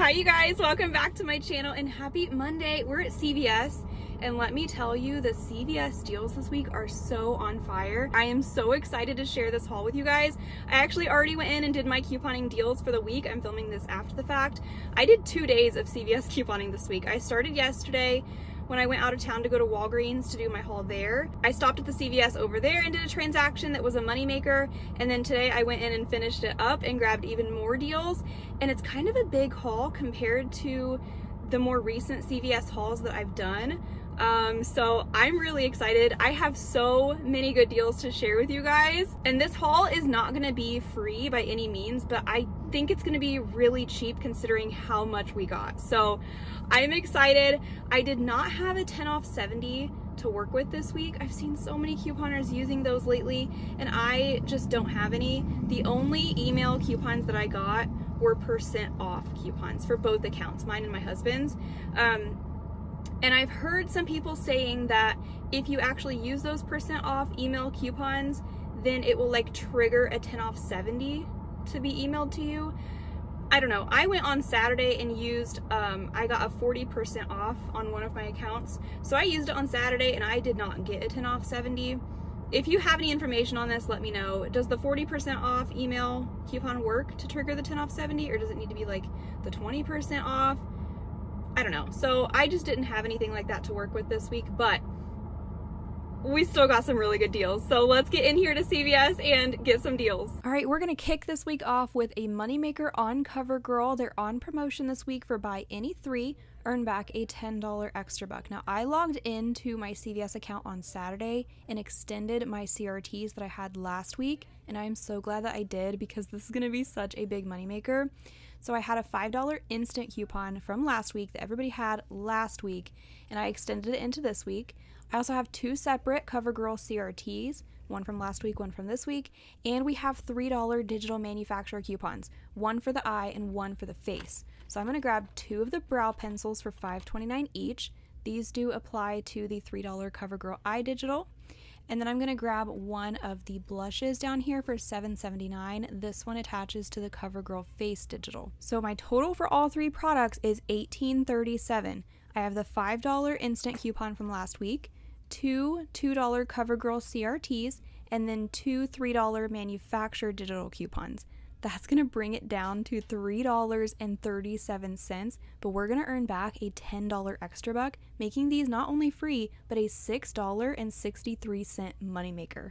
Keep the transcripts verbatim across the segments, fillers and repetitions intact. Hi you guys, welcome back to my channel and happy Monday. We're at C V S and let me tell you, the C V S deals this week are so on fire. I am so excited to share this haul with you guys. I actually already went in and did my couponing deals for the week. I'm filming this after the fact. I did two days of C V S couponing this week. I started yesterday when I went out of town to go to Walgreens to do my haul there. I stopped at the C V S over there and did a transaction that was a moneymaker, and then today I went in and finished it up and grabbed even more deals. And it's kind of a big haul compared to the more recent C V S hauls that I've done. Um, so I'm really excited. I have so many good deals to share with you guys. And this haul is not gonna be free by any means, but I think it's gonna be really cheap considering how much we got. So I'm excited. I did not have a ten off seventy to work with this week. I've seen so many couponers using those lately and I just don't have any. The only email coupons that I got were percent off coupons for both accounts, mine and my husband's. Um, And I've heard some people saying that if you actually use those percent off email coupons, then it will like trigger a ten off seventy to be emailed to you. I don't know. I went on Saturday and used, um, I got a forty percent off on one of my accounts. So I used it on Saturday and I did not get a ten off seventy. If you have any information on this, let me know. Does the forty percent off email coupon work to trigger the ten off seventy, or does it need to be like the twenty percent off? I don't know. So I just didn't have anything like that to work with this week, but we still got some really good deals. So let's get in here to C V S and get some deals. All right, we're going to kick this week off with a moneymaker on CoverGirl. They're on promotion this week for buy any three, earn back a ten dollar extra buck. Now I logged into my C V S account on Saturday and extended my C R Ts that I had last week. And I'm so glad that I did because this is going to be such a big moneymaker. So I had a five dollar instant coupon from last week that everybody had last week, and I extended it into this week. I also have two separate CoverGirl C R Ts, one from last week, one from this week, and we have three dollar digital manufacturer coupons, one for the eye and one for the face. So I'm going to grab two of the brow pencils for five twenty-nine each. These do apply to the three dollar CoverGirl eye digital. And then I'm going to grab one of the blushes down here for seven seventy-nine. This one attaches to the CoverGirl Face Digital. So my total for all three products is eighteen thirty-seven. I have the five dollar instant coupon from last week, two two dollar CoverGirl C R Ts, and then two three dollar manufacturer digital coupons. That's going to bring it down to three dollars and thirty-seven cents, but we're going to earn back a ten dollar extra buck, making these not only free, but a six dollars and sixty-three cent moneymaker.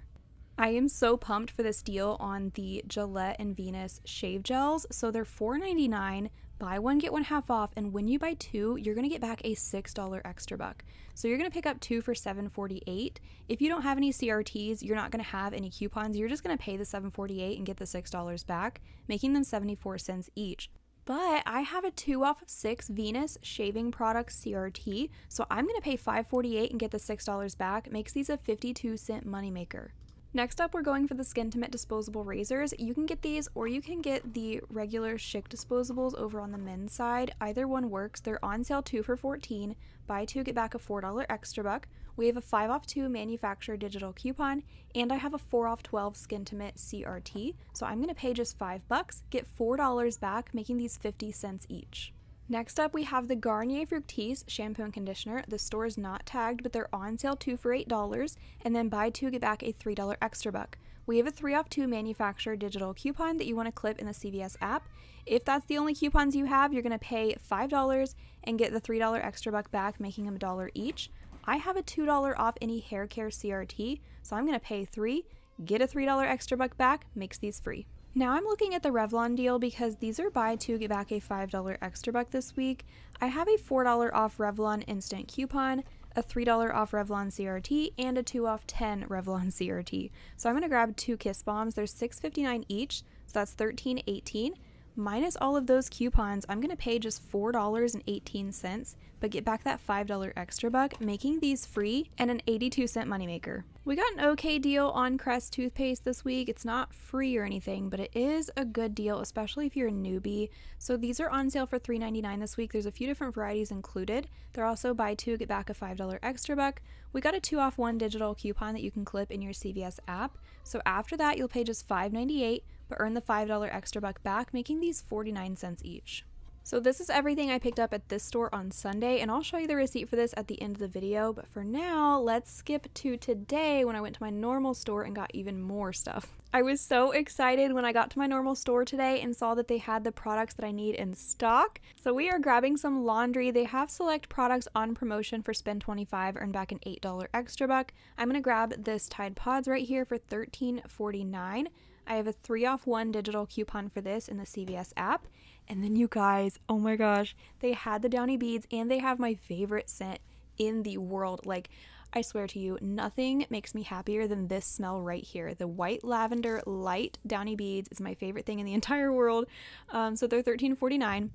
I am so pumped for this deal on the Gillette and Venus shave gels. So they're four ninety-nine, buy one, get one half off, and when you buy two, you're going to get back a six dollar extra buck. So you're going to pick up two for seven forty-eight. If you don't have any C R Ts, you're not going to have any coupons. You're just going to pay the seven forty-eight and get the six dollars back, making them seventy-four cents each. But I have a two off of six Venus shaving products C R T, so I'm going to pay five forty-eight and get the six dollars back, makes these a fifty-two cent moneymaker. Next up, we're going for the Skintimate disposable razors. You can get these or you can get the regular Schick disposables over on the men's side. Either one works. They're on sale two for fourteen. Buy two, get back a four dollar extra buck. We have a five off two manufacturer digital coupon, and I have a four off twelve Skintimate C R T. So I'm going to pay just five bucks, get four dollars back, making these fifty cents each. Next up, we have the Garnier Fructis shampoo and conditioner. The store is not tagged, but they're on sale two for eight dollars, and then buy two, get back a three dollar extra buck. We have a three off two manufacturer digital coupon that you want to clip in the C V S app. If that's the only coupons you have, you're going to pay five dollars and get the three dollar extra buck back, making them a dollar each. I have a two dollar off any hair care C R T, so I'm going to pay three, get a three dollar extra buck back, makes these free. Now I'm looking at the Revlon deal because these are buy two, get back a five dollar extra buck this week. I have a four dollar off Revlon instant coupon, a three dollar off Revlon C R T, and a two off ten Revlon C R T. So I'm going to grab two Kiss Bombs. They're six fifty-nine each, so that's thirteen eighteen. Minus all of those coupons, I'm going to pay just four dollars and eighteen cents, but get back that five dollar extra buck, making these free and an eighty-two cent moneymaker. We got an okay deal on Crest toothpaste this week. It's not free or anything, but it is a good deal, especially if you're a newbie. So these are on sale for three ninety-nine this week. There's a few different varieties included. They're also buy two, get back a five dollar extra buck. We got a two off one digital coupon that you can clip in your C V S app. So after that, you'll pay just five ninety-eight, but earn the five dollar extra buck back, making these forty-nine cents each. So this is everything I picked up at this store on Sunday, and I'll show you the receipt for this at the end of the video, but for now, let's skip to today when I went to my normal store and got even more stuff. I was so excited when I got to my normal store today and saw that they had the products that I need in stock. So we are grabbing some laundry. They have select products on promotion for spend twenty-five, earn back an eight dollar extra buck. I'm gonna grab this Tide Pods right here for thirteen forty-nine. I have a three off one digital coupon for this in the C V S app. And then you guys, oh my gosh, they had the Downy beads and they have my favorite scent in the world. Like, I swear to you, nothing makes me happier than this smell right here. The white lavender light Downy beads is my favorite thing in the entire world. Um, so they're thirteen forty-nine.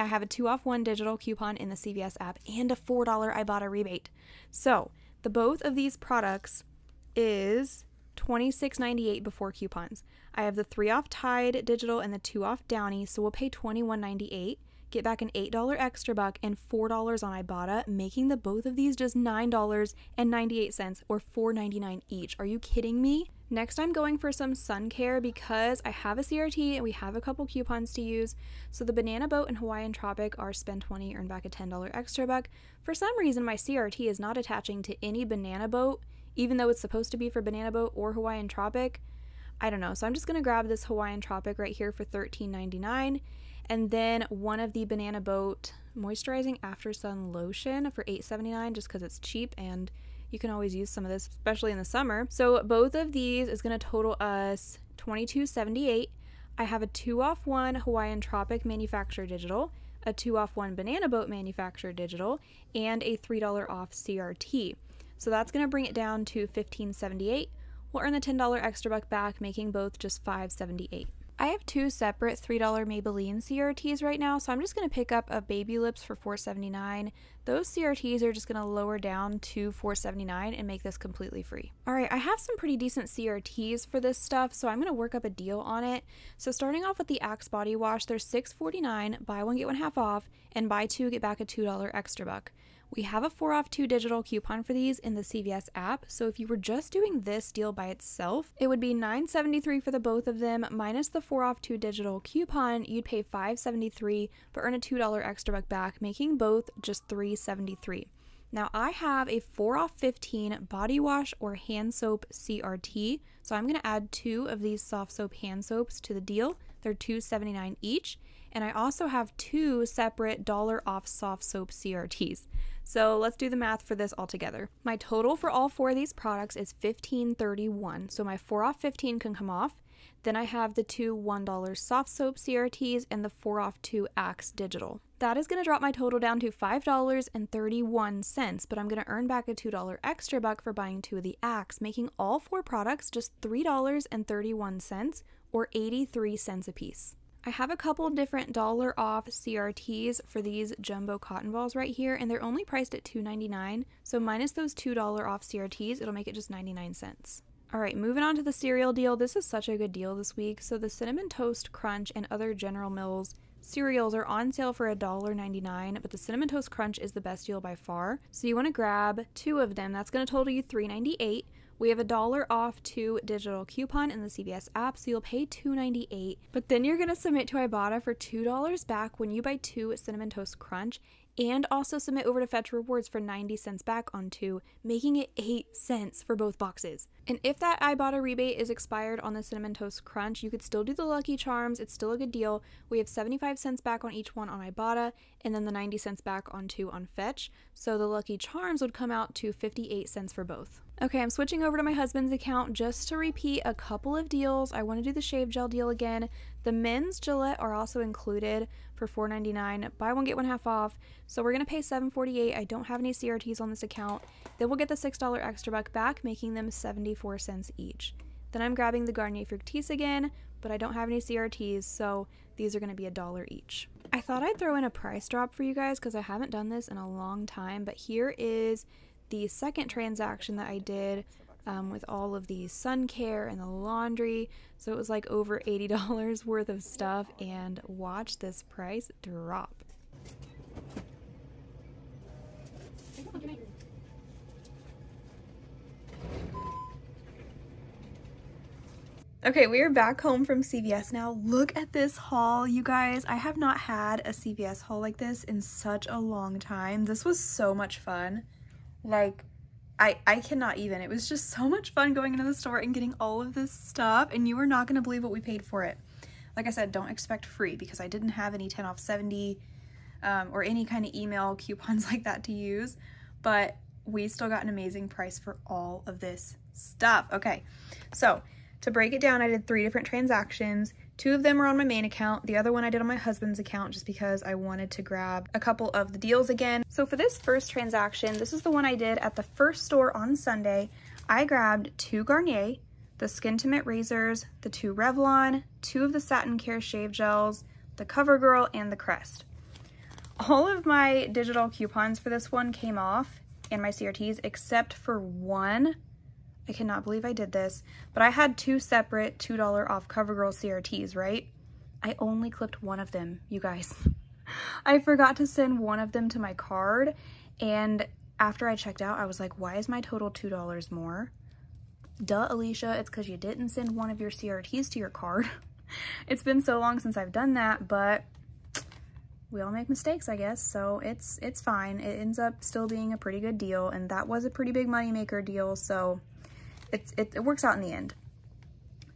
I have a two off one digital coupon in the C V S app and a four dollar Ibotta rebate. So the both of these products is twenty-six ninety-eight before coupons. I have the three off Tide digital and the two off Downy, so we'll pay twenty-one ninety-eight, get back an eight dollar extra buck and four dollars on Ibotta, making the both of these just nine ninety-eight or four ninety-nine each. Are you kidding me? Next, I'm going for some sun care because I have a C R T and we have a couple coupons to use. So the Banana Boat and Hawaiian Tropic are spend twenty, earn back a ten dollar extra buck. For some reason, my C R T is not attaching to any Banana Boat, even though it's supposed to be for Banana Boat or Hawaiian Tropic. I don't know, so I'm just gonna grab this Hawaiian Tropic right here for thirteen ninety-nine, and then one of the Banana Boat Moisturizing After Sun Lotion for eight seventy-nine, just because it's cheap and you can always use some of this, especially in the summer. So both of these is gonna total us twenty-two seventy-eight. I have a two off one Hawaiian Tropic Manufacturer Digital, a two off one Banana Boat Manufacturer Digital, and a three dollar off C R T. So that's gonna bring it down to fifteen seventy-eight. We'll earn the ten dollar extra buck back, making both just five seventy-eight. I have two separate three dollar Maybelline C R Ts right now, so I'm just gonna pick up a Baby Lips for four seventy-nine. Those C R Ts are just gonna lower down to four seventy-nine and make this completely free. All right, I have some pretty decent C R Ts for this stuff, so I'm gonna work up a deal on it. So starting off with the Axe body wash, they're six forty-nine, buy one get one half off, and buy two get back a two dollar extra buck. We have a four off two digital coupon for these in the C V S app, so if you were just doing this deal by itself, it would be nine seventy-three for the both of them, minus the four off two digital coupon, you'd pay five seventy-three, but earn a two dollar extra buck back, making both just three seventy-three. Now I have a four off fifteen body wash or hand soap C R T, so I'm gonna add two of these Soft Soap hand soaps to the deal. They're two seventy-nine each, and I also have two separate dollar off Soft Soap C R Ts. So let's do the math for this all together. My total for all four of these products is fifteen thirty-one. So my four off fifteen can come off. Then I have the two one dollar Soft Soap C R Ts and the four off two Axe digital. That is gonna drop my total down to five thirty-one, but I'm gonna earn back a two dollar extra buck for buying two of the Axe, making all four products just three thirty-one or eighty-three cents a piece. I have a couple different dollar off C R Ts for these jumbo cotton balls right here, and they're only priced at two ninety-nine, so minus those two dollar off C R Ts, it'll make it just ninety-nine cents. All right, moving on to the cereal deal. This is such a good deal this week. So the Cinnamon Toast Crunch and other General Mills cereals are on sale for one ninety-nine, but the Cinnamon Toast Crunch is the best deal by far. So you wanna grab two of them. That's gonna total you three ninety-eight. We have a dollar off two digital coupon in the C V S app, so you'll pay two ninety-eight, but then you're gonna submit to Ibotta for two dollars back when you buy two Cinnamon Toast Crunch, and also submit over to Fetch Rewards for ninety cents back on two, making it eight cents for both boxes. And if that Ibotta rebate is expired on the Cinnamon Toast Crunch, you could still do the Lucky Charms, it's still a good deal. We have seventy-five cents back on each one on Ibotta, and then the ninety cents back on two on Fetch, so the Lucky Charms would come out to fifty-eight cents for both. Okay, I'm switching over to my husband's account just to repeat a couple of deals. I want to do the shave gel deal again. The men's Gillette are also included for four ninety-nine. Buy one, get one half off. So we're going to pay seven forty-eight. I don't have any C R Ts on this account. Then we'll get the six dollar extra buck back, making them seventy-four cents each. Then I'm grabbing the Garnier Fructis again, but I don't have any C R Ts, so these are going to be a dollar each. I thought I'd throw in a price drop for you guys because I haven't done this in a long time, but here is the second transaction that I did um, with all of the sun care and the laundry. So it was like over eighty dollars worth of stuff, and watch this price drop. Okay, we are back home from C V S now. Look at this haul, you guys. I have not had a C V S haul like this in such a long time. This was so much fun. Like, I, I cannot even. It was just so much fun going into the store and getting all of this stuff, and you are not going to believe what we paid for it. Like I said, don't expect free because I didn't have any ten off seventy um, or any kind of email coupons like that to use, but we still got an amazing price for all of this stuff. Okay, so to break it down, I did three different transactions. Two of them were on my main account. The other one I did on my husband's account just because I wanted to grab a couple of the deals again. So for this first transaction, this is the one I did at the first store on Sunday. I grabbed two Garnier, the Skintimate razors, the two Revlon, two of the Satin Care shave gels, the CoverGirl, and the Crest. All of my digital coupons for this one came off and my C R Ts except for one. I cannot believe I did this, but I had two separate two dollar off CoverGirl C R Ts, right? I only clipped one of them, you guys. I forgot to send one of them to my card, and after I checked out, I was like, why is my total two dollars more? Duh, Alicia, it's because you didn't send one of your C R Ts to your card. It's been so long since I've done that, but we all make mistakes, I guess, so it's, it's fine. It ends up still being a pretty good deal, and that was a pretty big moneymaker deal, so It's, it, it works out in the end.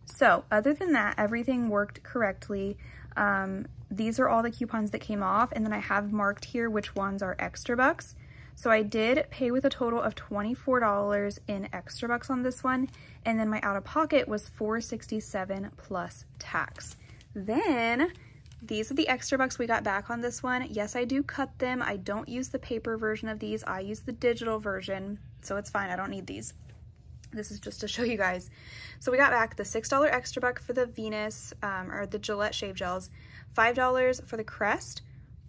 So other than that, everything worked correctly. Um, these are all the coupons that came off, and then I have marked here which ones are extra bucks. So I did pay with a total of twenty-four dollars in extra bucks on this one, and then my out-of-pocket was four sixty-seven plus tax. Then these are the extra bucks we got back on this one. Yes, I do cut them. I don't use the paper version of these. I use the digital version, so it's fine. I don't need these. This is just to show you guys. So we got back the six dollar extra buck for the Venus, um, or the Gillette shave gels, five dollars for the Crest,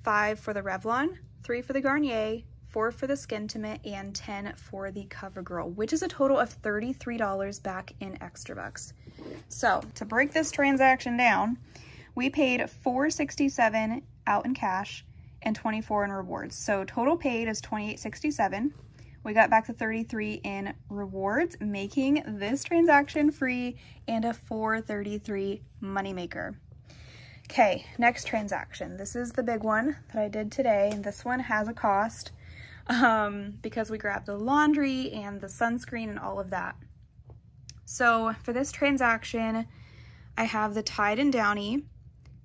five dollars for the Revlon, three dollars for the Garnier, four dollars for the Skintimate, and ten dollars for the CoverGirl, which is a total of thirty-three dollars back in extra bucks. So to break this transaction down, we paid four sixty-seven out in cash and twenty-four in rewards. So total paid is twenty-eight sixty-seven. We got back the thirty-three in rewards, making this transaction free and a four thirty-three moneymaker. Okay, next transaction. This is the big one that I did today, and this one has a cost um, because we grabbed the laundry and the sunscreen and all of that. So for this transaction, I have the Tide and Downy,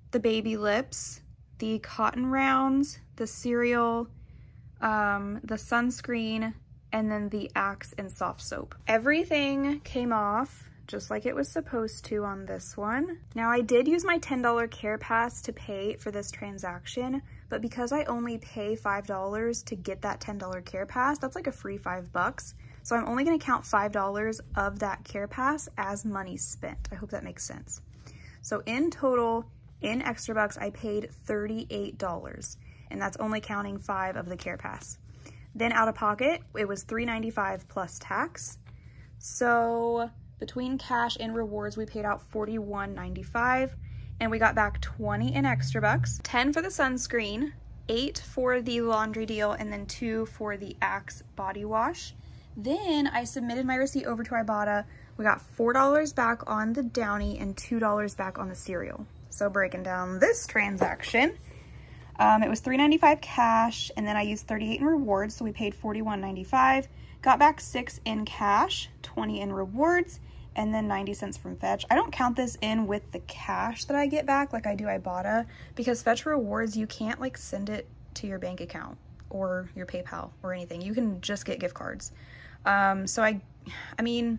the Baby Lips, the Cotton Rounds, the cereal, um, the sunscreen, and then the Axe and Soft Soap. Everything came off just like it was supposed to on this one. Now I did use my ten dollar Care Pass to pay for this transaction, but because I only pay five dollars to get that ten dollar Care Pass, that's like a free five bucks. So I'm only gonna count five dollars of that Care Pass as money spent. I hope that makes sense. So in total, in extra bucks, I paid thirty-eight dollars, and that's only counting five of the Care Pass. Then out of pocket, it was three ninety-five plus tax. So between cash and rewards, we paid out forty-one ninety-five, and we got back twenty in extra bucks, ten for the sunscreen, eight for the laundry deal, and then two for the Axe body wash. Then I submitted my receipt over to Ibotta. We got four dollars back on the Downy and two dollars back on the cereal. So breaking down this transaction, Um, it was three ninety-five cash, and then I used thirty-eight in rewards, so we paid forty-one ninety-five, got back six in cash, twenty in rewards, and then ninety cents from Fetch. I don't count this in with the cash that I get back like I do Ibotta, because Fetch Rewards, you can't like send it to your bank account or your PayPal or anything. You can just get gift cards. Um, so I, I mean,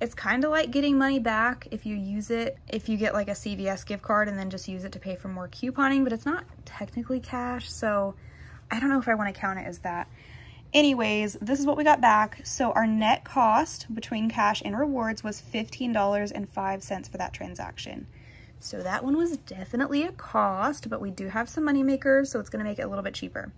it's kind of like getting money back if you use it, if you get like a C V S gift card and then just use it to pay for more couponing, but it's not technically cash, so I don't know if I want to count it as that. Anyways, this is what we got back. So our net cost between cash and rewards was fifteen dollars and five cents for that transaction. So that one was definitely a cost, but we do have some money makers, so it's going to make it a little bit cheaper.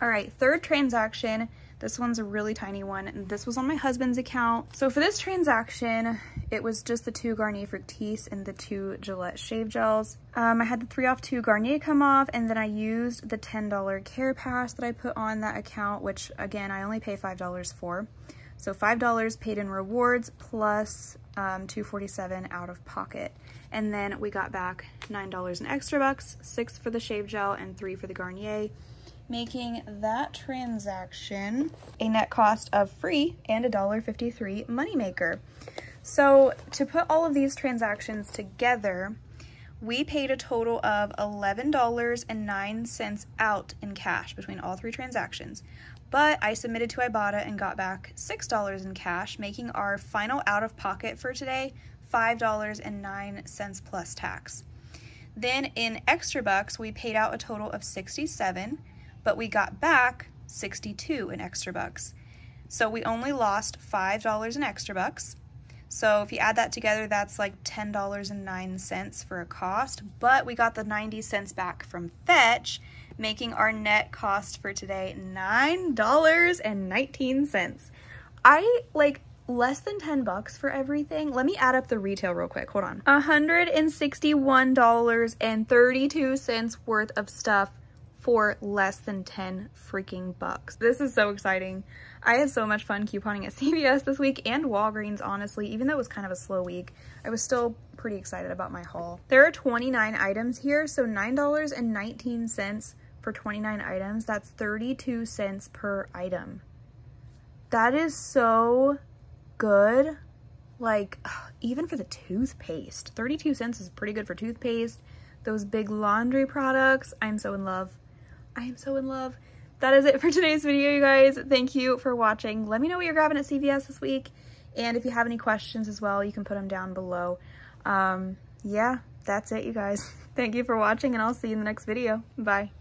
All right, third transaction. This one's a really tiny one. This was on my husband's account. So for this transaction, it was just the two Garnier Fructis and the two Gillette shave gels. Um, I had the three off two Garnier come off, and then I used the ten dollar Care Pass that I put on that account, which again, I only pay five dollars for. So five dollars paid in rewards plus um, two forty-seven out of pocket. And then we got back nine dollars in extra bucks, six for the shave gel and three for the Garnier, making that transaction a net cost of free and a dollar fifty-three moneymaker. So to put all of these transactions together, we paid a total of eleven dollars and nine cents out in cash between all three transactions. But I submitted to Ibotta and got back six dollars in cash, making our final out-of-pocket for today five dollars and nine cents plus tax. Then in extra bucks, we paid out a total of sixty-seven, but we got back sixty-two in extra bucks. So we only lost five dollars in extra bucks. So if you add that together, that's like ten dollars and nine cents for a cost, but we got the ninety cents back from Fetch, making our net cost for today nine dollars and nineteen cents. I like less than ten bucks for everything. Let me add up the retail real quick, hold on. one hundred sixty-one dollars and thirty-two cents worth of stuff for less than ten freaking bucks. This is so exciting. I had so much fun couponing at C V S this week and Walgreens, honestly, even though it was kind of a slow week, I was still pretty excited about my haul. There are twenty-nine items here, so nine dollars and nineteen cents for twenty-nine items, that's thirty-two cents per item. That is so good. Like, even for the toothpaste, thirty-two cents is pretty good for toothpaste. Those big laundry products, I'm so in love. I am so in love. That is it for today's video, you guys. Thank you for watching. Let me know what you're grabbing at C V S this week. And if you have any questions as well, you can put them down below. Um, yeah, that's it, you guys. Thank you for watching, and I'll see you in the next video. Bye.